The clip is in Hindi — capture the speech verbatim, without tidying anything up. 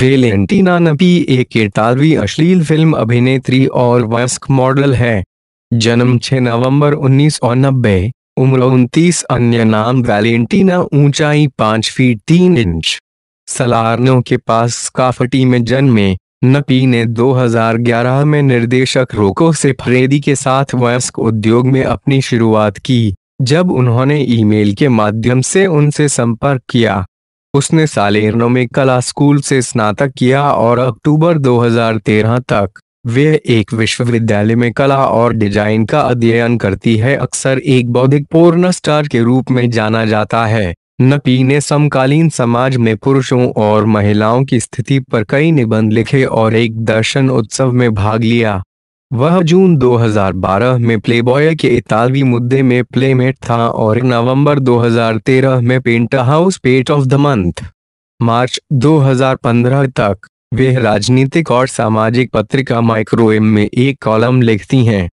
वेलेंटीना नपी एक इतालवी अश्लील फिल्म अभिनेत्री और वयस्क मॉडल है। जन्म छह नवंबर उन्नीस सौ नब्बे, उम्र उनतीस। अन्य नाम वेलेंटीना। ऊंचाई पाँच फीट तीन इंच। सलार्नो के पास स्काफटी में जन्मे। नपी ने दो हज़ार ग्यारह में निर्देशक रोको सिफ्रेदी के साथ वयस्क उद्योग में अपनी शुरुआत की, जब उन्होंने ईमेल के माध्यम से उनसे संपर्क किया। उसने सालेर्नो में कला स्कूल से स्नातक किया और अक्टूबर दो हज़ार तेरह तक वे एक विश्वविद्यालय में कला और डिजाइन का अध्ययन करती है। अक्सर एक बौद्धिक पोर्न स्टार के रूप में जाना जाता है। नपी ने समकालीन समाज में पुरुषों और महिलाओं की स्थिति पर कई निबंध लिखे और एक दर्शन उत्सव में भाग लिया। वह जून दो हज़ार बारह में प्लेबॉय के इतालवी मुद्दे में प्लेमेट था और नवंबर दो हज़ार तेरह में penthouse pet of the month. मार्च दो हज़ार पंद्रह तक वे राजनीतिक और सामाजिक पत्रिका माइक्रोएम में एक कॉलम लिखती हैं।